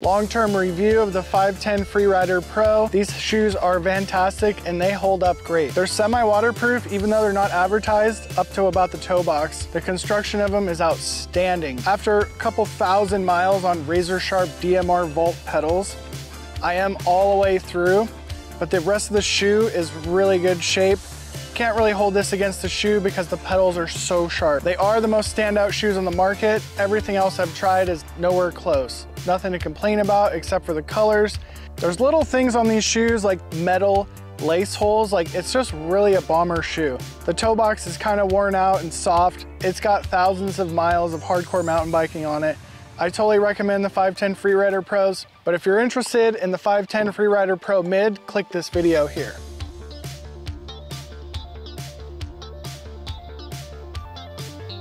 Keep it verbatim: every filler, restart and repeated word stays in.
Long-term review of the Five Ten Freerider Pro. These shoes are fantastic and they hold up great. They're semi-waterproof, even though they're not advertised, up to about the toe box. The construction of them is outstanding. After a couple thousand miles on razor-sharp D M R Vault pedals, I am all the way through, but the rest of the shoe is really good shape. Can't really hold this against the shoe because the pedals are so sharp. They are the most standout shoes on the market. Everything else I've tried is nowhere close. Nothing to complain about except for the colors. There's little things on these shoes like metal lace holes. Like, it's just really a bomber shoe. The toe box is kind of worn out and soft. It's got thousands of miles of hardcore mountain biking on it. I totally recommend the Five Ten Freerider Pros, but if you're interested in the Five Ten Freerider Pro Mid, click this video here.